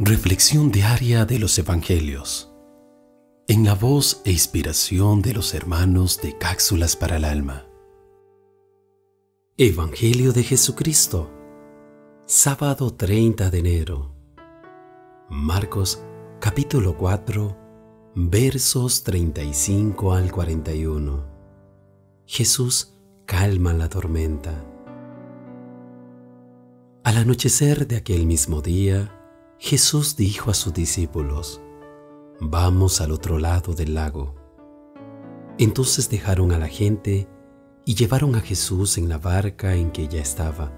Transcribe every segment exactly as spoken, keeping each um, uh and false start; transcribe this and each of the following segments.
Reflexión diaria de los Evangelios. En la voz e inspiración de los hermanos de Cápsulas para el alma. Evangelio de Jesucristo. Sábado treinta de enero. Marcos capítulo cuatro, versos treinta y cinco al cuarenta y uno. Jesús calma la tormenta. Al anochecer de aquel mismo día, Jesús dijo a sus discípulos: «Vamos al otro lado del lago». Entonces dejaron a la gente y llevaron a Jesús en la barca en que ya estaba,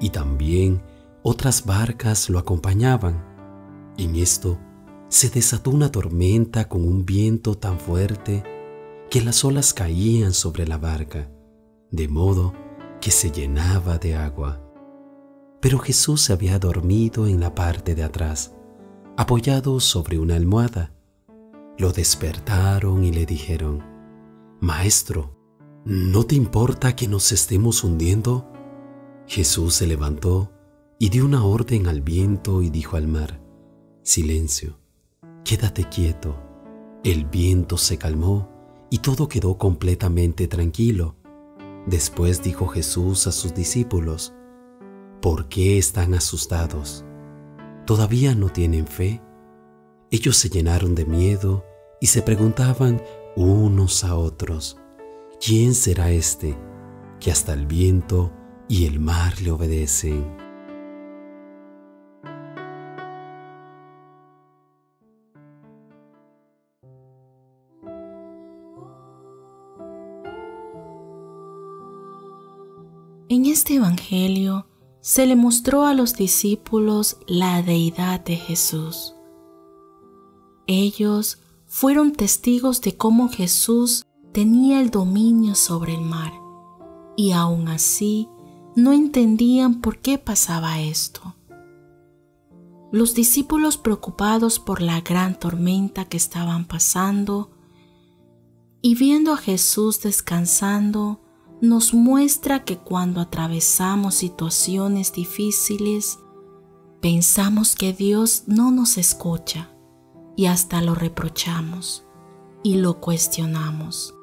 y también otras barcas lo acompañaban. En esto se desató una tormenta con un viento tan fuerte que las olas caían sobre la barca, de modo que se llenaba de agua. Pero Jesús se había dormido en la parte de atrás, apoyado sobre una almohada. Lo despertaron y le dijeron: «Maestro, ¿no te importa que nos estemos hundiendo?». Jesús se levantó y dio una orden al viento y dijo al mar: «Silencio, quédate quieto». El viento se calmó y todo quedó completamente tranquilo. Después dijo Jesús a sus discípulos: «¿Por qué están asustados? ¿Todavía no tienen fe?». Ellos se llenaron de miedo y se preguntaban unos a otros: «¿Quién será este, que hasta el viento y el mar le obedecen?». En este evangelio se le mostró a los discípulos la deidad de Jesús. Ellos fueron testigos de cómo Jesús tenía el dominio sobre el mar, y aún así no entendían por qué pasaba esto. Los discípulos, preocupados por la gran tormenta que estaban pasando, y viendo a Jesús descansando, nos muestra que cuando atravesamos situaciones difíciles, pensamos que Dios no nos escucha y hasta lo reprochamos y lo cuestionamos.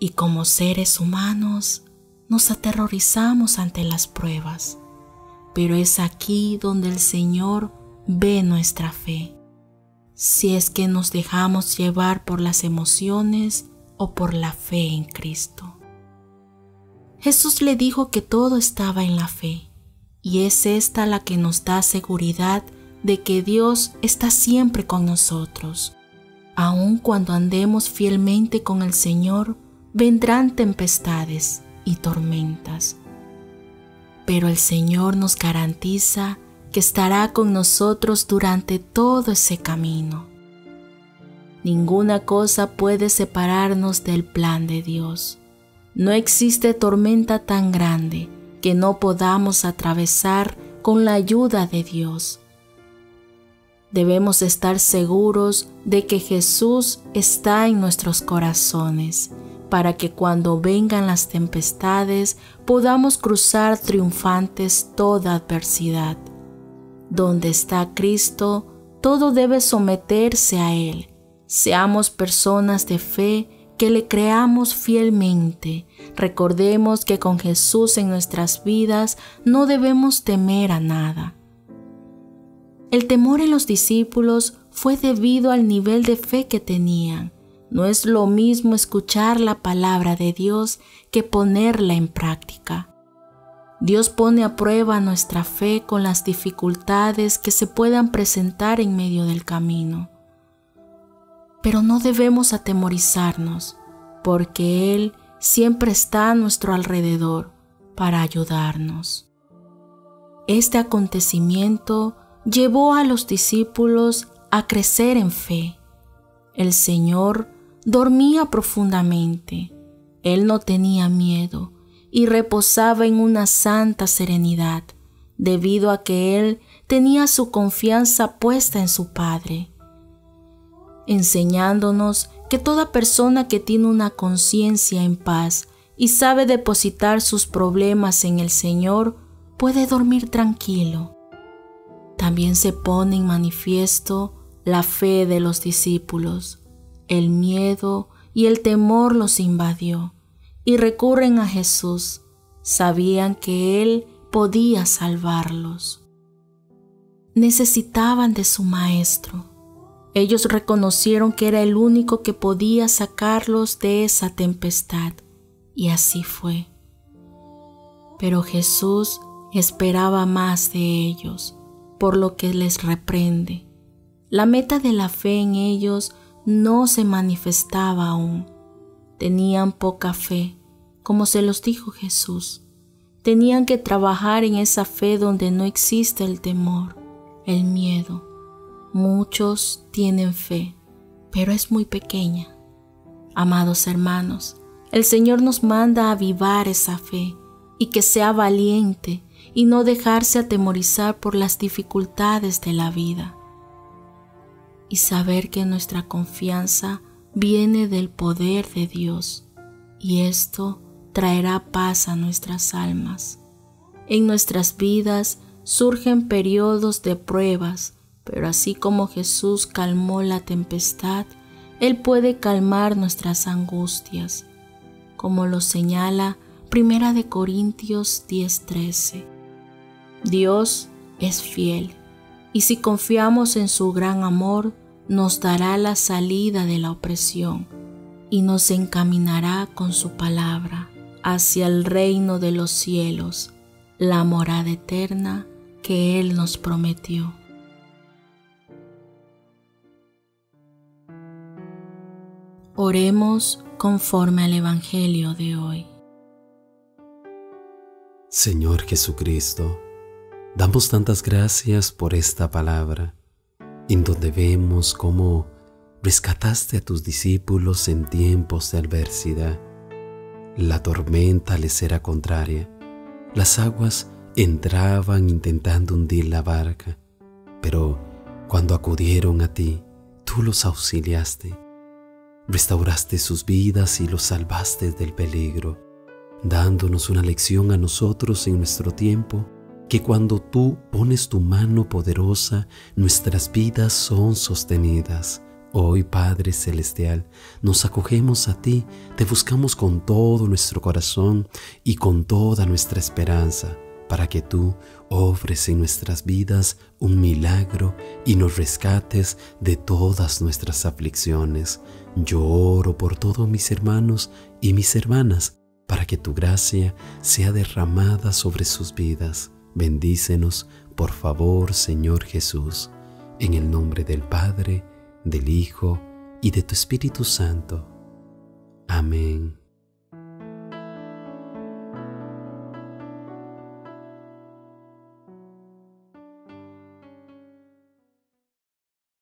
Y como seres humanos, nos aterrorizamos ante las pruebas, pero es aquí donde el Señor ve nuestra fe. Si es que nos dejamos llevar por las emociones o por la fe en Cristo. Jesús le dijo que todo estaba en la fe, y es esta la que nos da seguridad de que Dios está siempre con nosotros. Aun cuando andemos fielmente con el Señor, vendrán tempestades y tormentas. Pero el Señor nos garantiza que estará con nosotros durante todo ese camino. Ninguna cosa puede separarnos del plan de Dios. No existe tormenta tan grande que no podamos atravesar con la ayuda de Dios. Debemos estar seguros de que Jesús está en nuestros corazones, para que cuando vengan las tempestades podamos cruzar triunfantes toda adversidad. Donde está Cristo, todo debe someterse a Él. Seamos personas de fe, que le creamos fielmente. Recordemos que con Jesús en nuestras vidas no debemos temer a nada. El temor en los discípulos fue debido al nivel de fe que tenían. No es lo mismo escuchar la palabra de Dios que ponerla en práctica. Dios pone a prueba nuestra fe con las dificultades que se puedan presentar en medio del camino. Pero no debemos atemorizarnos, porque Él siempre está a nuestro alrededor para ayudarnos. Este acontecimiento llevó a los discípulos a crecer en fe. El Señor dormía profundamente, Él no tenía miedo y reposaba en una santa serenidad, debido a que Él tenía su confianza puesta en su Padre, enseñándonos que toda persona que tiene una conciencia en paz y sabe depositar sus problemas en el Señor puede dormir tranquilo. También se pone en manifiesto la fe de los discípulos. El miedo y el temor los invadió y recurren a Jesús. Sabían que Él podía salvarlos. Necesitaban de su Maestro. Ellos reconocieron que era el único que podía sacarlos de esa tempestad, y así fue. Pero Jesús esperaba más de ellos, por lo que les reprende. La meta de la fe en ellos no se manifestaba aún. Tenían poca fe, como se los dijo Jesús. Tenían que trabajar en esa fe donde no existe el temor, el miedo. Muchos tienen fe, pero es muy pequeña. Amados hermanos, el Señor nos manda a avivar esa fe y que sea valiente y no dejarse atemorizar por las dificultades de la vida. Y saber que nuestra confianza viene del poder de Dios, y esto traerá paz a nuestras almas. En nuestras vidas surgen periodos de pruebas, pero así como Jesús calmó la tempestad, Él puede calmar nuestras angustias, como lo señala Primera de Corintios diez trece. Dios es fiel, y si confiamos en su gran amor, nos dará la salida de la opresión y nos encaminará con su palabra hacia el reino de los cielos, la morada eterna que Él nos prometió. Oremos conforme al Evangelio de hoy. Señor Jesucristo, damos tantas gracias por esta palabra, en donde vemos cómo rescataste a tus discípulos en tiempos de adversidad. La tormenta les era contraria. Las aguas entraban intentando hundir la barca, pero cuando acudieron a ti, tú los auxiliaste. Restauraste sus vidas y los salvaste del peligro, dándonos una lección a nosotros en nuestro tiempo, que cuando tú pones tu mano poderosa, nuestras vidas son sostenidas. Hoy, Padre Celestial, nos acogemos a ti, te buscamos con todo nuestro corazón y con toda nuestra esperanza, para que tú obres en nuestras vidas un milagro y nos rescates de todas nuestras aflicciones. Yo oro por todos mis hermanos y mis hermanas, para que tu gracia sea derramada sobre sus vidas. Bendícenos, por favor, Señor Jesús, en el nombre del Padre, del Hijo y de tu Espíritu Santo. Amén.